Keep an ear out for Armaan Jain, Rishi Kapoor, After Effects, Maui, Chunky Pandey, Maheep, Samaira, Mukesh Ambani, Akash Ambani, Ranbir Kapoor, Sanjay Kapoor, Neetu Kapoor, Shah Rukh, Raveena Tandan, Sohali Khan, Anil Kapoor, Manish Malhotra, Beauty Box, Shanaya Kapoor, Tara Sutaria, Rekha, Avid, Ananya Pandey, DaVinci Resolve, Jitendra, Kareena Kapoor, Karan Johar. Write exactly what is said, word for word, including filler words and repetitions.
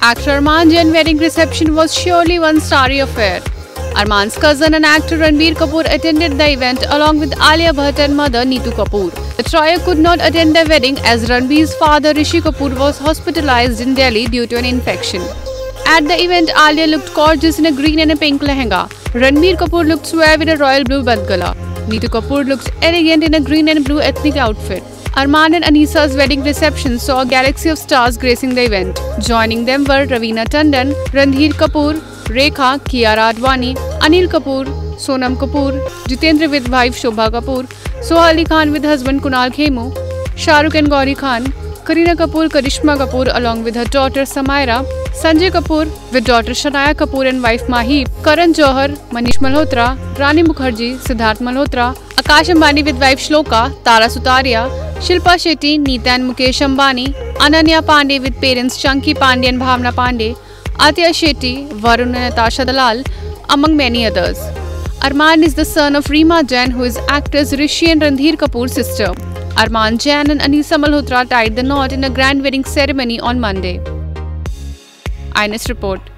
Actor Armaan Jain's wedding reception was surely one starry affair. Armaan's cousin and actor Ranbir Kapoor attended the event along with Alia Bhatt and mother Neetu Kapoor. The trio could not attend their wedding as Ranbir's father Rishi Kapoor was hospitalized in Delhi due to an infection. At the event, Alia looked gorgeous in a green and a pink lehenga. Ranbir Kapoor looked suave in a royal blue bandgala. Neetu Kapoor looks elegant in a green and blue ethnic outfit. Armaan and Anissa's wedding reception saw a galaxy of stars gracing the event. Joining them were Raveena Tandan, Randhir Kapoor, Rekha, Kiara Advani, Anil Kapoor, Sonam Kapoor, Jitendra with wife Shobha Kapoor, Sohali Khan with husband Kunal Khemu, Shah Rukh and Gauri Khan, Kareena Kapoor, Karishma Kapoor along with her daughter Samaira, Sanjay Kapoor with daughter Shanaya Kapoor and wife Maheep, Karan Johar, Manish Malhotra, Rani Mukherjee, Siddharth Malhotra, Akash Ambani with wife Shloka, Tara Sutaria, Shilpa Shetty, Neeta and Mukesh Ambani, Ananya Pandey with parents Chunky Pandey and Bhavna Pandey, Atia Shetty, Varun and Natasha Dalal, among many others. Armaan is the son of Reema Jain, who is actors Rishi and Randhir Kapoor's sister. Armaan Jain and Anissa Malhotra tied the knot in a grand wedding ceremony on Monday. I N S Report.